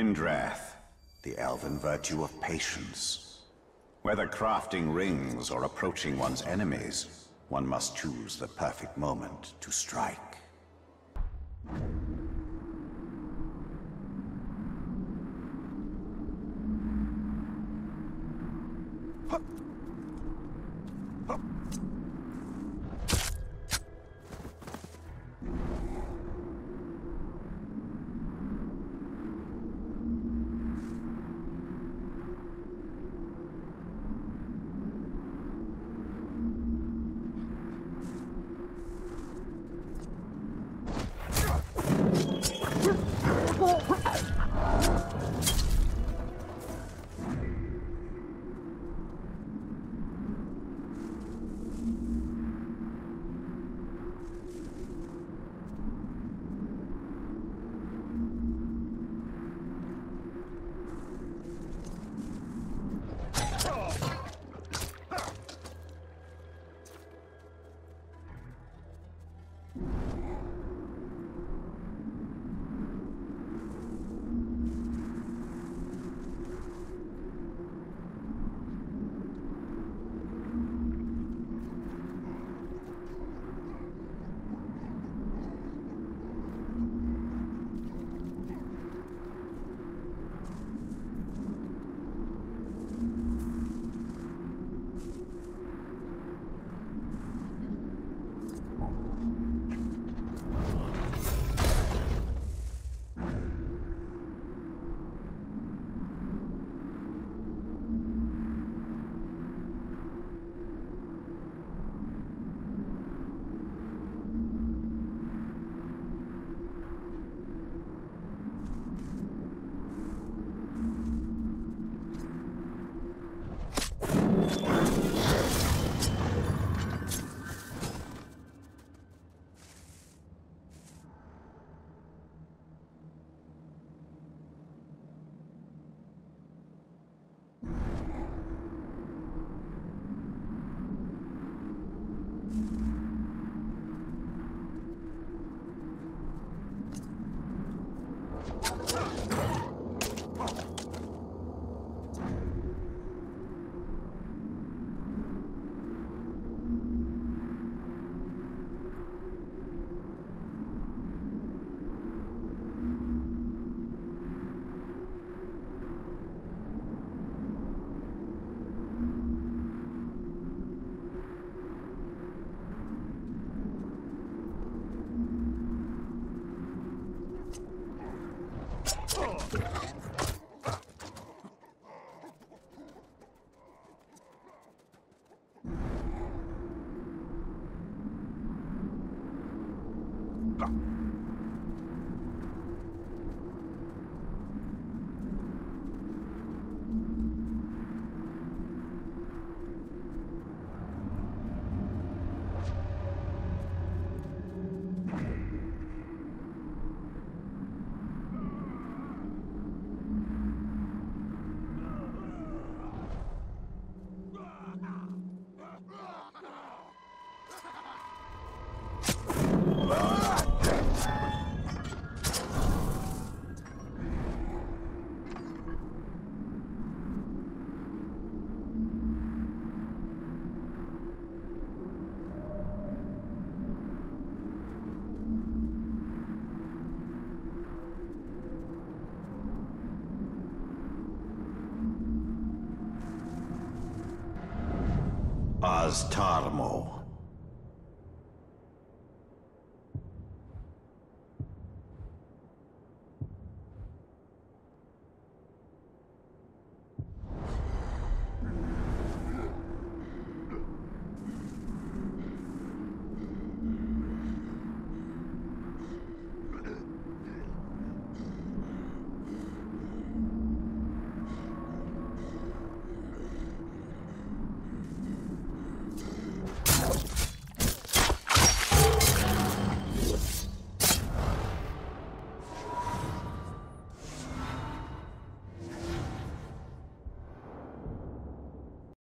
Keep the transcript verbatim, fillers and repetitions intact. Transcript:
Indreth, the elven virtue of patience. Whether crafting rings or approaching one's enemies, one must choose the perfect moment to strike. Aztarmo,